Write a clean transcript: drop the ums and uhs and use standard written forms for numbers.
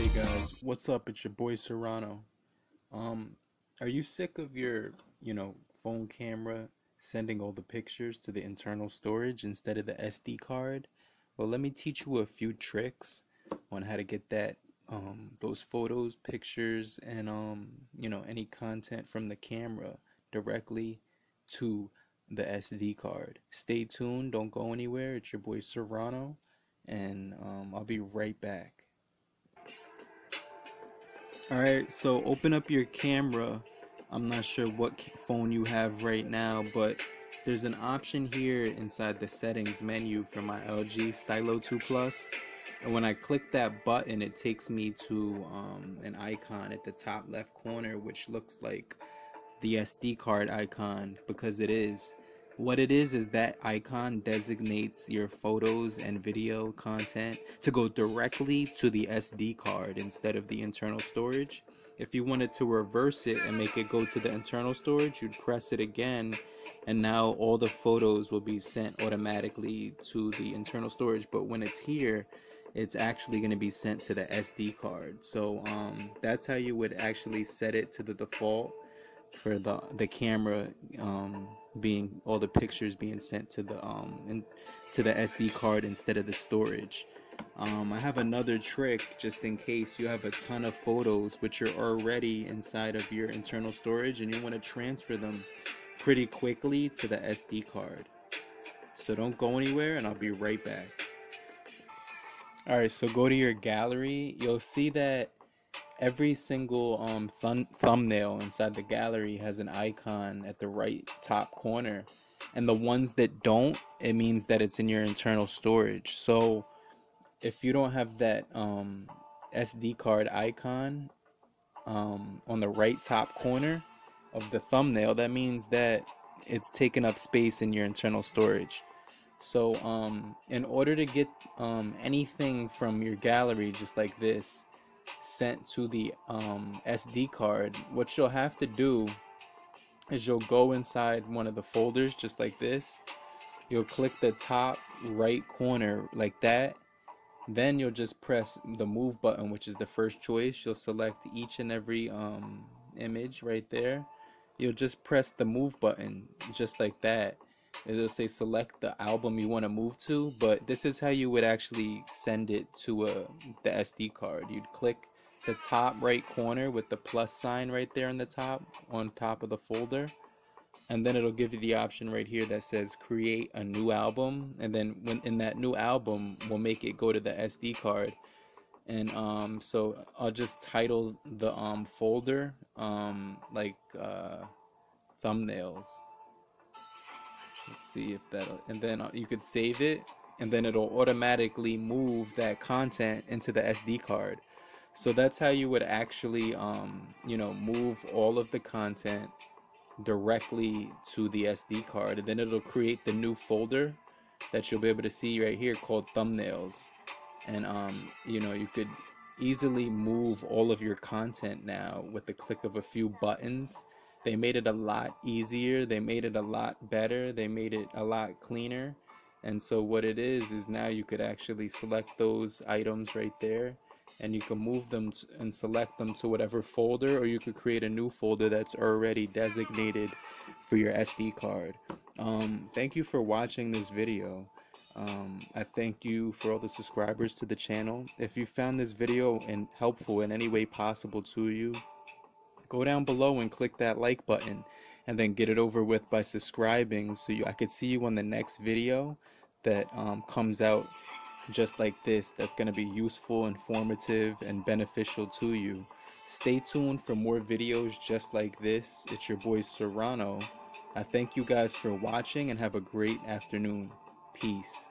Hey guys, what's up? It's your boy Serrano. Are you sick of your, phone camera sending all the pictures to the internal storage instead of the SD card? Well, let me teach you a few tricks on how to get that those photos, pictures, and any content from the camera directly to the SD card. Stay tuned, don't go anywhere. It's your boy Serrano, and I'll be right back. Alright, so open up your camera. I'm not sure what phone you have right now, but there's an option here inside the settings menu for my LG Stylo 2 Plus. And when I click that button, it takes me to an icon at the top left corner, which looks like the SD card icon, because it is. What it is that icon designates your photos and video content to go directly to the SD card instead of the internal storage. If you wanted to reverse it and make it go to the internal storage, you'd press it again, and now all the photos will be sent automatically to the internal storage. But when it's here, it's actually going to be sent to the SD card. So that's how you would actually set it to the default for the camera, being all the pictures being sent to the to the SD card instead of the storage. I have another trick just in case you have a ton of photos which are already inside of your internal storage and you want to transfer them pretty quickly to the SD card. So don't go anywhere, and I'll be right back. Alright, so go to your gallery. You'll see that every single thumbnail inside the gallery has an icon at the right top corner, and the ones that don't, it means that it's in your internal storage. So if you don't have that SD card icon on the right top corner of the thumbnail, that means that it's taking up space in your internal storage. So in order to get anything from your gallery just like this sent to the SD card, what you'll have to do is you'll go inside one of the folders just like this. You'll click the top right corner like that. Then you'll just press the move button, which is the first choice. You'll select each and every image right there. You'll just press the move button just like that. It'll say select the album you want to move to, but this is how you would actually send it to the SD card. You'd click the top right corner with the plus sign right there on the top, of the folder, and then it'll give you the option right here that says create a new album, and then when in that new album, we'll make it go to the SD card. And so I'll just title the folder like thumbnails. Let's see if that'll, and then you could save it, and then it'll automatically move that content into the SD card. So that's how you would actually, move all of the content directly to the SD card, and then it'll create the new folder that you'll be able to see right here called thumbnails. And, you could easily move all of your content now with the click of a few buttons. They made it a lot easier, they made it a lot better, they made it a lot cleaner. And so what it is now you could actually select those items right there, and you can move them and select them to whatever folder, or you could create a new folder that's already designated for your SD card. Thank you for watching this video. I thank you for all the subscribers to the channel. If you found this video helpful in any way possible to you, go down below and click that like button, and then get it over with by subscribing, so I could see you on the next video that comes out just like this, that's going to be useful, informative, and beneficial to you. Stay tuned for more videos just like this. It's your boy Serrano. I thank you guys for watching, and have a great afternoon. Peace.